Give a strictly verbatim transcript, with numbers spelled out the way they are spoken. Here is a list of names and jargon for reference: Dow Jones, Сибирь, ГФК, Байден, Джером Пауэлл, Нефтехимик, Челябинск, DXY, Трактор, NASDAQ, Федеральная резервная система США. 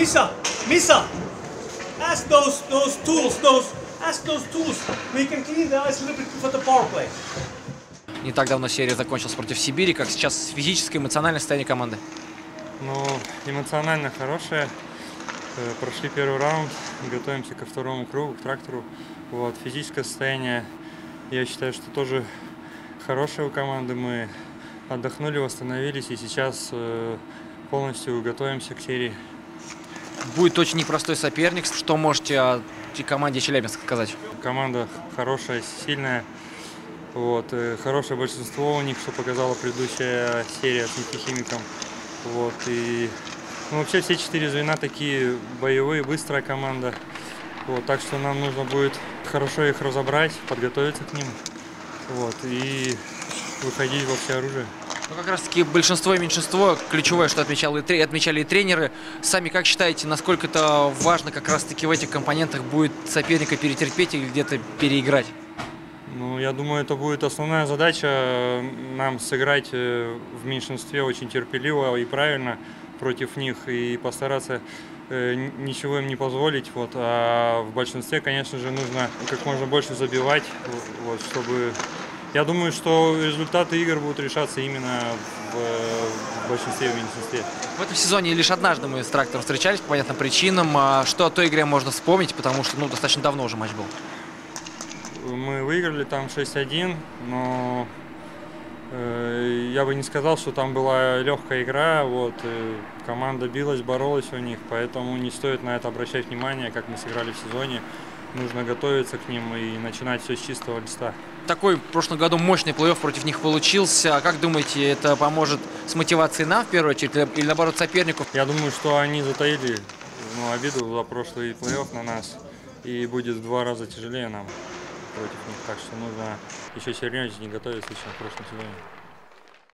Misa, Misa, ask those those tools, those ask those tools. We can clean the ice a little bit for the power play. Не так давно серия закончилась против Сибири, как сейчас физическое, эмоциональное состояние команды. Ну, эмоционально хорошее. Прошли первый раунд, готовимся ко второму кругу, к трактору. Вот, физическое состояние, я считаю, что тоже хорошее у команды. Мы отдохнули, восстановились и сейчас полностью готовимся к серии. Будет очень непростой соперник. Что можете о команде Челябинска сказать? Команда хорошая, сильная. Вот, хорошее большинство у них, что показала предыдущая серия с Нефтехимиком. Вот, и, ну, вообще все четыре звена такие боевые, быстрая команда. Вот, так что нам нужно будет хорошо их разобрать, подготовиться к ним, вот, и выходить во все оружие. Ну, как раз таки большинство и меньшинство, ключевое, что отмечали и, отмечали и тренеры. Сами как считаете, насколько это важно как раз таки в этих компонентах будет соперника перетерпеть или где-то переиграть? Ну, я думаю, это будет основная задача — нам сыграть в меньшинстве очень терпеливо и правильно против них и постараться ничего им не позволить. Вот. А в большинстве, конечно же, нужно как можно больше забивать. Вот, чтобы... Я думаю, что результаты игр будут решаться именно в, в большинстве и в меньшинстве. В этом сезоне лишь однажды мы с Трактором встречались по понятным причинам. А что о той игре можно вспомнить, потому что, ну, достаточно давно уже матч был? Мы выиграли там шесть один, но э, я бы не сказал, что там была легкая игра. Вот, э, команда билась, боролась у них, поэтому не стоит на это обращать внимание, как мы сыграли в сезоне. Нужно готовиться к ним и начинать все с чистого листа. Такой в прошлом году мощный плей-офф против них получился. А как думаете, это поможет с мотивацией нам в первую очередь или наоборот сопернику? Я думаю, что они затаили, ну, обиду за прошлый плей-офф на нас, и будет в два раза тяжелее нам против них, так что нужно еще серьезнее готовиться, чем в прошлом сезоне.